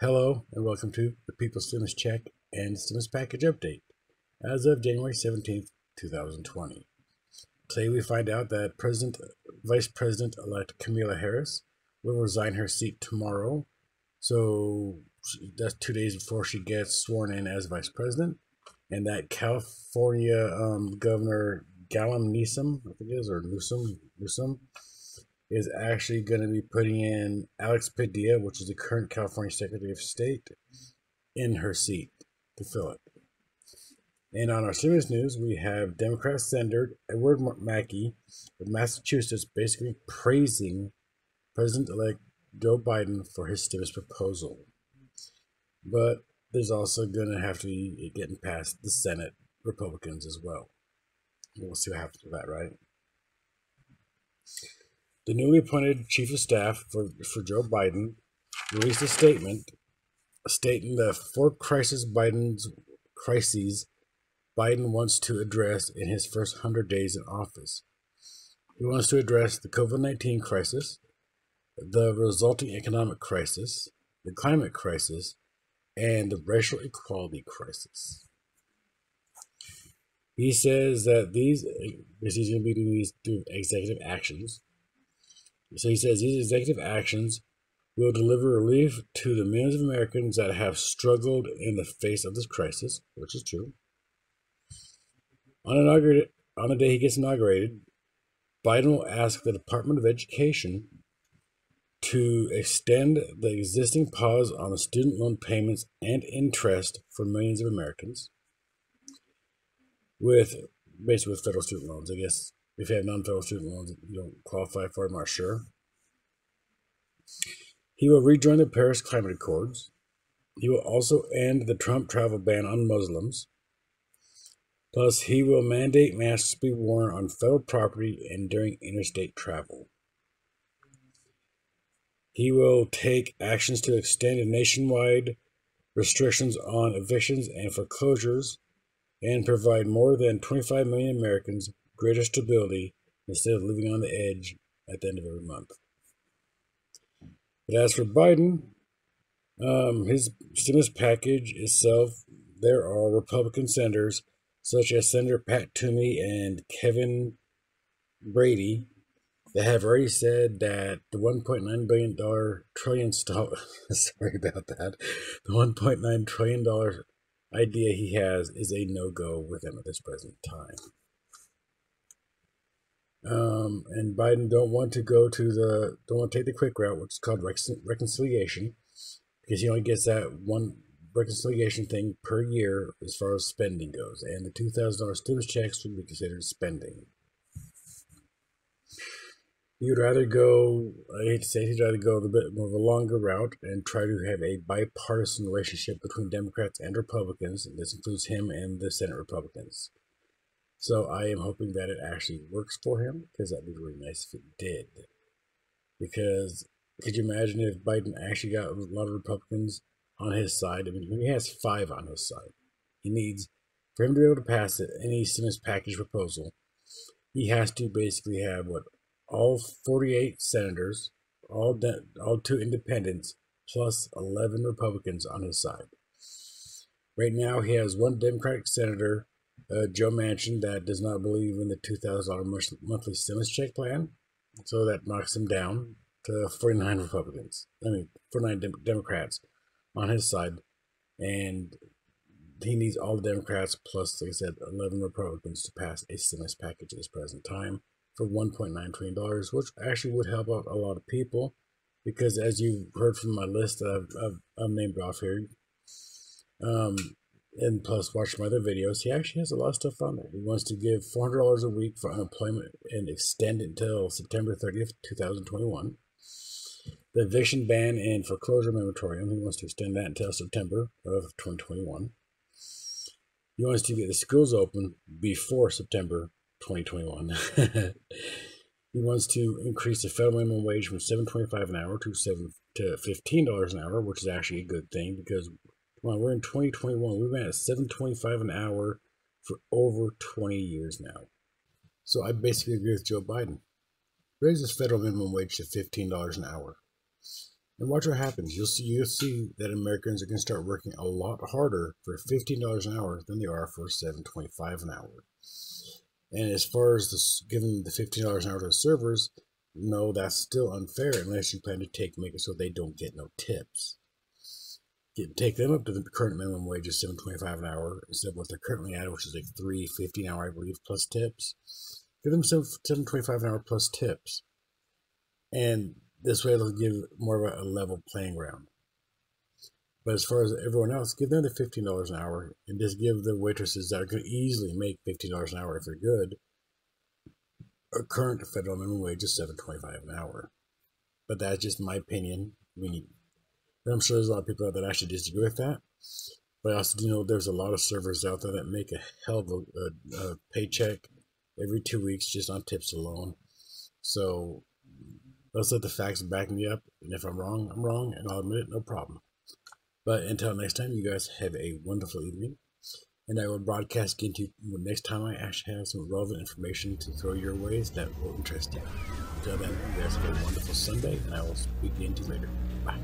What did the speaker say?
Hello and welcome to the People's Stimulus Check and Stimulus Package Update as of January 17th, 2020. Today we find out that Vice President-elect Kamala Harris will resign her seat tomorrow. So that's 2 days before she gets sworn in as Vice President. And that California Governor Gavin Newsom, I think it is, or Newsom, is actually going to be putting in Alex Padilla, which is the current California Secretary of State, in her seat to fill it. And on our stimulus news, we have Democrat Senator Edward Markey of Massachusetts basically praising President-elect Joe Biden for his stimulus proposal. But there's also going to have to be getting past the Senate Republicans as well. We'll see what happens with that, right? The newly appointed chief of staff for Joe Biden released a statement stating the four crises Biden wants to address in his first 100 days in office. He wants to address the COVID-19 crisis, the resulting economic crisis, the climate crisis, and the racial equality crisis. He says that he's going to be doing these through executive actions. So he says these executive actions will deliver relief to the millions of Americans that have struggled in the face of this crisis, which is true. On the day he gets inaugurated, Biden will ask the Department of Education to extend the existing pause on the student loan payments and interest for millions of Americans, basically with federal student loans, I guess. If you have non-federal student loans, you don't qualify for it, I'm not sure. He will rejoin the Paris Climate Accords. He will also end the Trump travel ban on Muslims. Plus, he will mandate masks be worn on federal property and during interstate travel. He will take actions to extend nationwide restrictions on evictions and foreclosures and provide more than 25 million Americans greater stability instead of living on the edge at the end of every month. But as for Biden, his stimulus package itself, there are Republican senators such as Senator Pat Toomey and Kevin Brady that have already said that the $1.9 trillion idea he has is a no-go with him at this present time. And Biden don't want to take the quick route, which is called reconciliation, because he only gets that one reconciliation thing per year as far as spending goes, and the $2,000 stimulus checks would be considered spending. He'd rather go a bit more of a longer route and try to have a bipartisan relationship between Democrats and Republicans, and this includes him and the Senate Republicans. So I am hoping that it actually works for him, because that would be really nice if it did. Because could you imagine if Biden actually got a lot of Republicans on his side? I mean, he has 5 on his side. He needs, for him to be able to pass it, any stimulus package proposal, he has to basically have, what, all 48 senators, all 2 independents, plus 11 Republicans on his side. Right now, he has 1 Democratic senator, Joe Manchin, that does not believe in the $2,000 monthly stimulus check plan, so that knocks him down to 49 Republicans. I mean, 49 Democrats on his side, and he needs all the Democrats plus, like I said, 11 Republicans to pass a stimulus package at this present time for $1.9 trillion, which actually would help out a lot of people, because as you heard from my list that I've named off here, and plus, watch my other videos, he actually has a lot of stuff on there. He wants to give $400 a week for unemployment and extend it until September 30th, 2021. The eviction ban and foreclosure moratorium, he wants to extend that until September of 2021. He wants to get the schools open before September 2021. He wants to increase the federal minimum wage from $7.25 an hour to $15 an hour, which is actually a good thing, because well, we're in 2021. We've been at $7.25 an hour for over 20 years now. So I basically agree with Joe Biden. Raise this federal minimum wage to $15 an hour. And watch what happens. You'll see that Americans are going to start working a lot harder for $15 an hour than they are for $7.25 an hour. And as far as this, giving the $15 an hour to the servers, no, that's still unfair unless you plan to make it so they don't get no tips. Take them up to the current minimum wage of $7.25 an hour instead of what they're currently at, which is like $3.50 an hour, I believe, plus tips. Give them $7.25 an hour plus tips. And this way they'll give more of a level playing ground. But as far as everyone else, give them the $15 an hour and just give the waitresses that are going to easily make $15 an hour if they're good a current federal minimum wage of $7.25 an hour. But that's just my opinion. I'm sure there's a lot of people out there that actually disagree with that. But I also do know there's a lot of servers out there that make a hell of a paycheck every 2 weeks just on tips alone. So let's let the facts back me up. And if I'm wrong, I'm wrong. And I'll admit it, no problem. But until next time, you guys have a wonderful evening. And I will broadcast again to you next time I actually have some relevant information to throw your ways that will interest you. Until then, you guys have a wonderful Sunday. And I will speak again to you later. Bye.